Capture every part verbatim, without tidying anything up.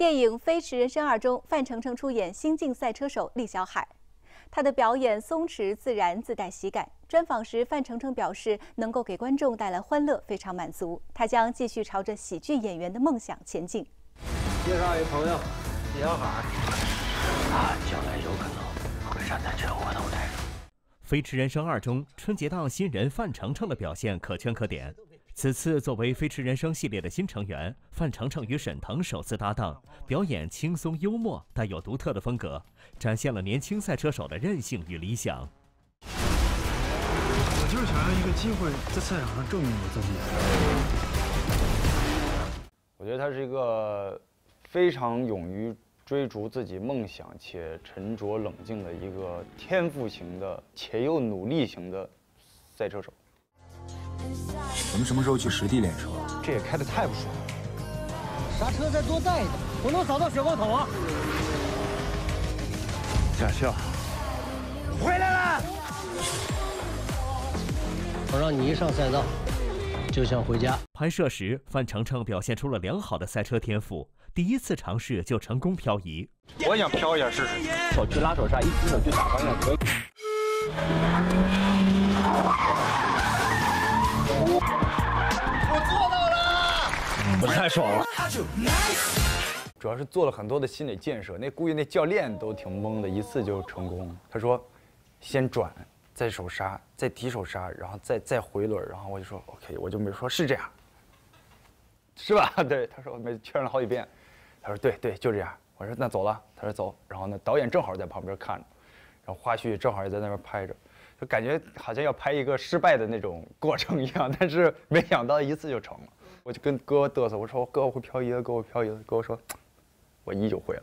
电影《飞驰人生二》中，范丞丞出演新晋赛车手厉小海，他的表演松弛自然，自带喜感。专访时，范丞丞表示，能够给观众带来欢乐，非常满足。他将继续朝着喜剧演员的梦想前进。介绍一朋友，厉小海，他将来有可能会站在全国的舞台上。 《飞驰人生二》中，春节档新人范丞丞的表现可圈可点。此次作为《飞驰人生》系列的新成员，范丞丞与沈腾首次搭档，表演轻松幽默，带有独特的风格，展现了年轻赛车手的韧性与理想。我就是想要一个机会在赛场上证明我自己。我觉得他是一个非常勇于 追逐自己梦想且沉着冷静的一个天赋型的且又努力型的赛车手。我们什么时候去实地练车？这也开得太不爽了。刹车再多带一点，我能扫到雪豹头啊！驾校回来了，我让你一上赛道就想回家。拍摄时，范丞丞表现出了良好的赛车天赋。 第一次尝试就成功漂移，我想漂一下试试。手去拉手刹，一只手去打方向盘。我做到了，我太爽了。主要是做了很多的心理建设，那估计那教练都挺懵的，一次就成功。他说，先转，再手刹，再提手刹，然后再再回轮。然后我就说 OK， 我就没说是这样，是吧？对，他说我没确认了好几遍。 他说：“对对，就这样。”我说：“那走了。”他说：“走。”然后呢，导演正好在旁边看着，然后花絮正好也在那边拍着，就感觉好像要拍一个失败的那种过程一样，但是没想到一次就成了。我就跟哥嘚瑟，我说：“哥，我会漂移了，哥，我漂移了。”哥说：“我依旧会了。”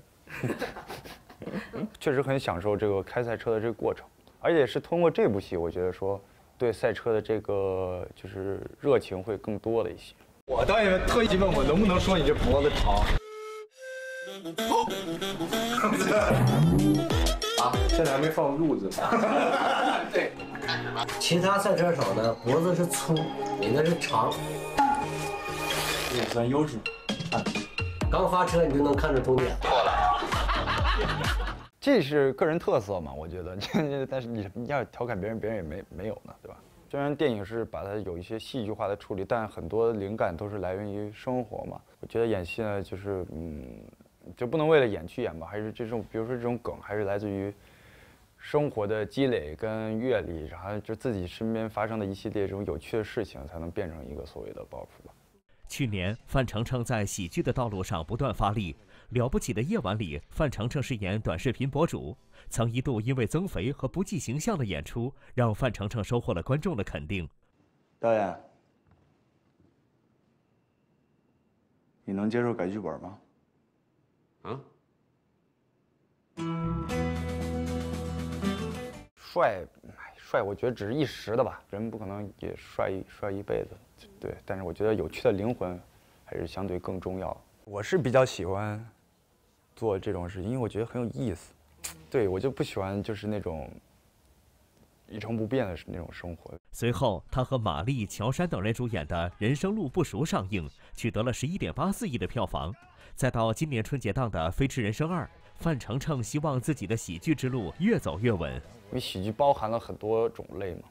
确实很享受这个开赛车的这个过程，而且是通过这部戏，我觉得说对赛车的这个就是热情会更多了一些。我导演特意问我能不能说你这脖子长。 啊，现在还没放褥子。对，其他赛车手呢，脖子是粗，你那是长，也算优势。看，刚发车你就能看着终点。错了，这是个人特色嘛，我觉得。但是你要调侃别人，别人也没没有呢，对吧？虽然电影是把它有一些戏剧化的处理，但很多灵感都是来源于生活嘛。我觉得演戏呢，就是嗯。 就不能为了演去演吧，还是这种，比如说这种梗，还是来自于生活的积累跟阅历，然后就自己身边发生的一系列这种有趣的事情，才能变成一个所谓的包袱吧。去年，范丞丞在喜剧的道路上不断发力，《了不起的夜晚》里，范丞丞饰演短视频博主，曾一度因为增肥和不计形象的演出，让范丞丞收获了观众的肯定。导演，你能接受改剧本吗？ 啊，帅，帅，我觉得只是一时的吧，人不可能也帅一帅一辈子，对。但是我觉得有趣的灵魂还是相对更重要。我是比较喜欢做这种事情，因为我觉得很有意思。对，我就不喜欢就是那种一成不变的那种生活。随后，他和马丽、乔杉等人主演的《人生路不熟》上映，取得了 十一点八四亿的票房。 再到今年春节档的《飞驰人生二》，范丞丞希望自己的喜剧之路越走越稳。因为喜剧包含了很多种类嘛，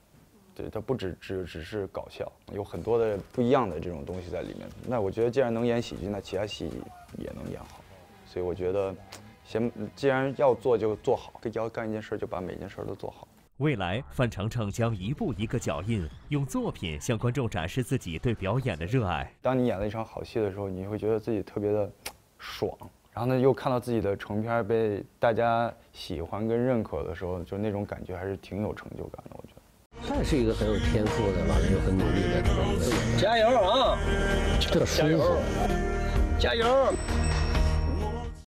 对，它不只只只是搞笑，有很多的不一样的这种东西在里面。那我觉得，既然能演喜剧，那其他戏也能演好。所以我觉得，先既然要做就做好，要干一件事就把每件事都做好。未来，范丞丞将一步一个脚印，用作品向观众展示自己对表演的热爱。当你演了一场好戏的时候，你会觉得自己特别的 爽，然后呢，又看到自己的成片被大家喜欢跟认可的时候，就那种感觉还是挺有成就感的，我觉得。他也是一个很有天赋的，完了又很努力的，加油啊！这舒服，加油！加油